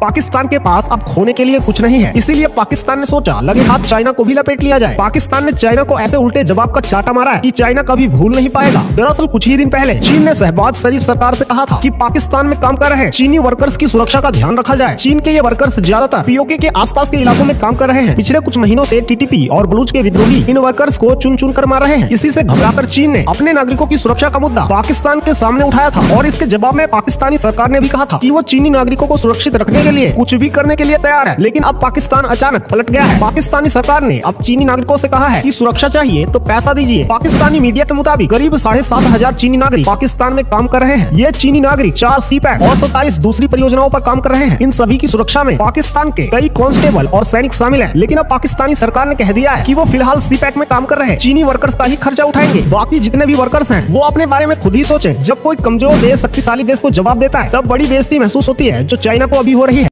पाकिस्तान के पास अब खोने के लिए कुछ नहीं है, इसीलिए पाकिस्तान ने सोचा लगे हाथ चाइना को भी लपेट लिया जाए। पाकिस्तान ने चाइना को ऐसे उल्टे जवाब का चाटा मारा है कि चाइना कभी भूल नहीं पाएगा। दरअसल कुछ ही दिन पहले चीन ने शहबाज शरीफ सरकार से कहा था कि पाकिस्तान में काम कर रहे चीनी वर्कर्स की सुरक्षा का ध्यान रखा जाए। चीन के ये वर्कर्स ज्यादातर पीओके के आसपास के इलाकों में काम कर रहे हैं। पिछले कुछ महीनों से टीटीपी और बलूच के विद्रोही इन वर्कर्स को चुन चुन कर मार रहे हैं। इसी से घबराकर चीन ने अपने नागरिकों की सुरक्षा का मुद्दा पाकिस्तान के सामने उठाया था और इसके जवाब में पाकिस्तानी सरकार ने भी कहा था कि वो चीनी नागरिकों को सुरक्षित रखने के लिए कुछ भी करने के लिए तैयार है। लेकिन अब पाकिस्तान अचानक पलट गया है। पाकिस्तानी सरकार ने अब चीनी नागरिकों से कहा है कि सुरक्षा चाहिए तो पैसा दीजिए। पाकिस्तानी मीडिया के मुताबिक करीब 7,500 चीनी नागरिक पाकिस्तान में काम कर रहे हैं। ये चीनी नागरिक 4 सीपैक और 27 दूसरी परियोजनाओं पर काम कर रहे हैं। इन सभी की सुरक्षा में पाकिस्तान के कई कांस्टेबल और सैनिक शामिल हैं। लेकिन अब पाकिस्तानी सरकार ने कह दिया है कि वो फिलहाल सीपैक में काम कर रहे हैं, चीनी वर्कर्स का ही खर्चा उठाएंगे। बाकी जितने भी वर्कर्स हैं वो अपने बारे में खुद ही सोचे। जब कोई कमजोर देश शक्तिशाली देश को जवाब देता है तब बड़ी बेइज्जती महसूस होती है जो चाइना को अभी हो रही है।